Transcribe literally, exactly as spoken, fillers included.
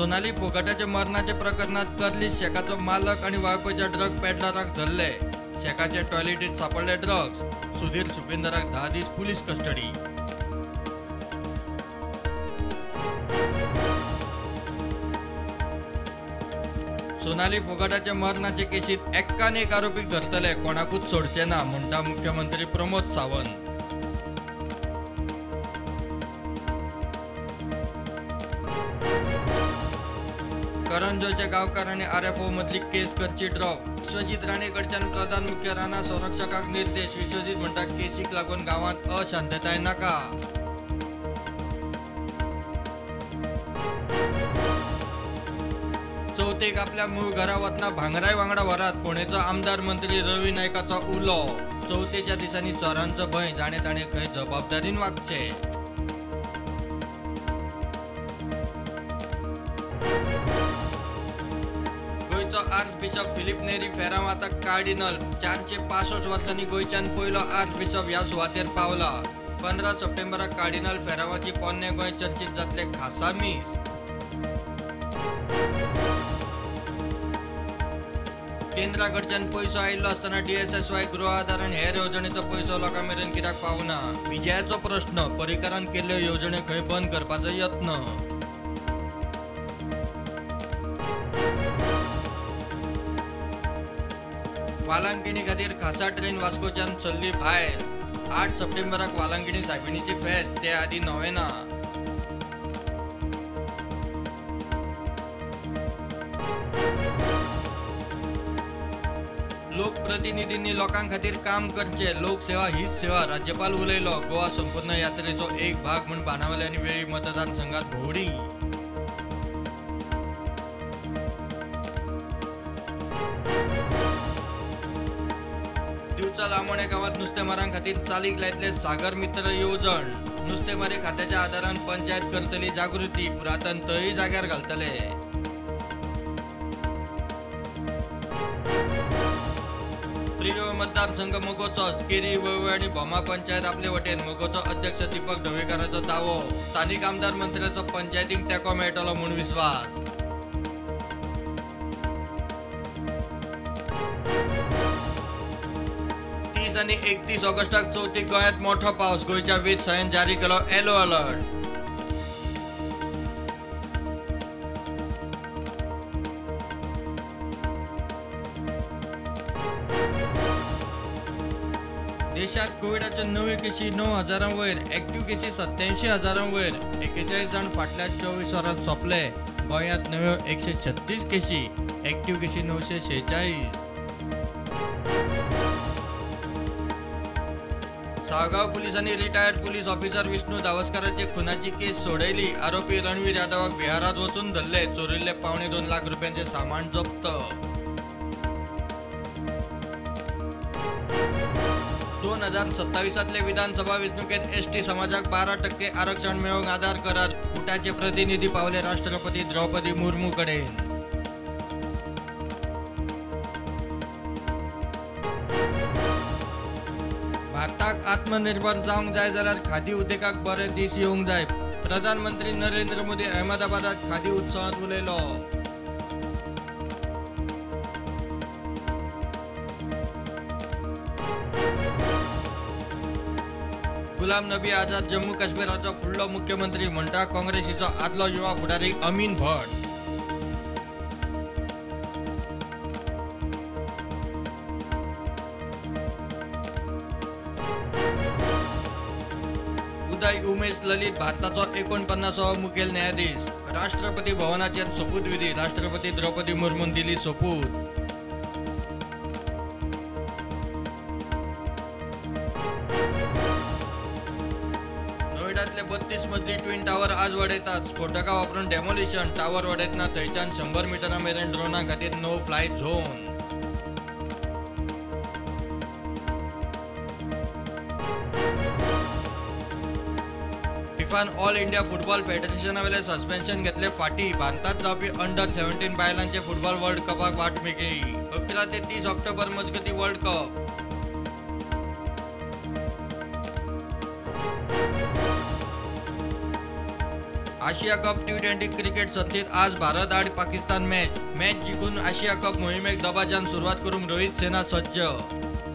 सोनाली फोगाटाच्या मरणाच्या प्रकरणात कर्ली शेकाचो मालक आणि वाळपयच्या ड्रग पेडलराक धरले। शेकाचे टॉयलेटीत सापडले ड्रग्स। सुधीर सुभेंदराक धा दीस पुलीस कस्टडी। सोनाली फोगाटाच्या मरणाचे केसीत एक्कान एक आरोपीक धरतले, कोणाकूच सोडचे ना म्हणटा मुख्यमंत्री प्रमोद सावंत। करंजोचे गावकारांनी आरएफओ मधली केस करची ड्रॉप। विश्वजीत राणे कडच्यान प्रधान मुख्य राणा संरक्षकाक निर्देश। विश्वजीत म्हणटा केसीक लागून गावात अशांतताय नाका। चौथीक आपल्या मूळ घरा वतना भांगराय वांगडा वरात, फोणेचो आमदार मंत्री रवी नायकाचो उलो। चौथीच्या दिसांनी चोरांचो भंय, जाणे ताणे खंय जबाबदारीन वागचे। आर्चबिशप फिलिप नेरी फेराव आता कार्डिनल। चारशे पासष्ट वर्सांनी गोयच्यान पयलो आर्चबिशप ह्या सुवातेर पावला। पंदरा सप्टेंबराक कार्डिनल फेरावाची पोन्ने गोय चर्चीत जातले खासा मीस। केंद्रा कडच्यान पैसो आयिल्लो आसतना डीएसएसवाय गृह आधार आनी हेर येवजणेचो पैसो लोकां मेरेन कित्याक पावना? विजयाचो प्रश्न। पर्रीकारान केल्ल्यो येवजण्यो खंय बंद करपाचो यत्न? वालांकिणी खातीर खासा ट्रेन वास्कोच्यान चल्ली भायर। आठ सप्टेंबराक वालांकिणी सायबिणीची फेस्त, ते आदी नोवेना। लोकप्रतिनिधींनी लोकां खातीर काम करचे, लोकसेवा हीच सेवा। राज्यपाल उलयलो। गोवा संपूर्ण यात्रेचो एक भाग म्हूण बाणावल्यांनी वेळी मतदान संघात भोंवडी। लांबोण्या गावात नुस्तेमारां खातीर चालीक लायतले सागर मित्र येवजण। नुस्तेमारी खात्याच्या आधारान पंचायत करतली जागृती। पुरातन तळी जाग्यार घालतले। त्रिवेळ मतदारसंघ मोगोचोच। केरी वळवय आनी भोमा पंचायत आपले वटेन। मोगोचो अध्यक्ष दीपक ढवेकाराचो दावो। स्थानीक आमदार मंत्र्याचो पंचायतीक तेको मेळटलो म्हूण विस्वास। आनी एकतीस ऑगस्टाक चौथीक गोंयांत मोठो पावस। गोंयच्या वेधशाळेन जारी केलो येलो अलर्ट। देशांत कोविडाच्यो नव्यो केशी णव हजारां वयर, एक्टिव्ह केशी सत्त्यायंशी हजारां वयर। एकेचाळीस जाण फाटल्या चोवीस वरांत सोंपले। गोंयांत नव्यो एकशे छत्तीस केशी, एक्टिव्ह केशी नऊशे शेचाळीस। साळगाव पुलिसांनी रिटायर्ड पुलीस ऑफिसर विष्णू दावस्काराचे खुनाची केस सोडयली। आरोपी रणवीर यादवाक बिहारात वचून धरले। चोरिल्ले पावणे दोन लाख रुपयांचे सामान जप्त। दोन हजार सत्तावीसांतले विधानसभा वेंचणुकेंत एसटी समाजाक बारा टक्के आरक्षण मेळोवंक आदार करार। भुटानचे प्रतिनिधी पावले राष्ट्रपती द्रौपदी मुर्मू कडेन। भारताक आत्मनिर्भर जावंक जाय जाल्यार खादी उद्देगाक बरे दीस येवंक जाय। प्रधानमंत्री नरेंद्र मोदी अहमदाबादात खादी उत्सवांत उलयलो। गुलाम नबी आझाद जम्मू काश्मीराचो फुडलो मुख्यमंत्री म्हणटा काँग्रेसीचो आदलो युवा फुडारी अमीन भट। उमेश ललित भारताचो एकोणपन्नासावो मुखेल न्यायाधीश। राष्ट्रपती भवनाचेर सोपूतविधी। राष्ट्रपती द्रौपदी मुर्मून दिली सोपूत। नोएडातले बत्तीस मजली ट्विन टावर आज वाडयतात। स्फोटकां वापरून डेमोलिशन। टावर वाडयतना थंयच्यान शंबर मिटरां मेरेन ड्रोना खातीर no fly zone. All India football फेडरेशना वेले सस्पेन्शन घेतले फाटी। भारतात जावपी अंडर सतरा बायलांचे फुटबॉल वर्ल्ड कपाक वाट मेकळी। अकरा ते तीस ऑक्टोबर मजगती world cup. Asia cup T twenty cricket सर्तीत आज भारत आड पाकिस्तान मैच मैच जिखून आसिया कप मोहिमेक दबाज्यान सुरुवात करूंक रोहित सेना सज्ज।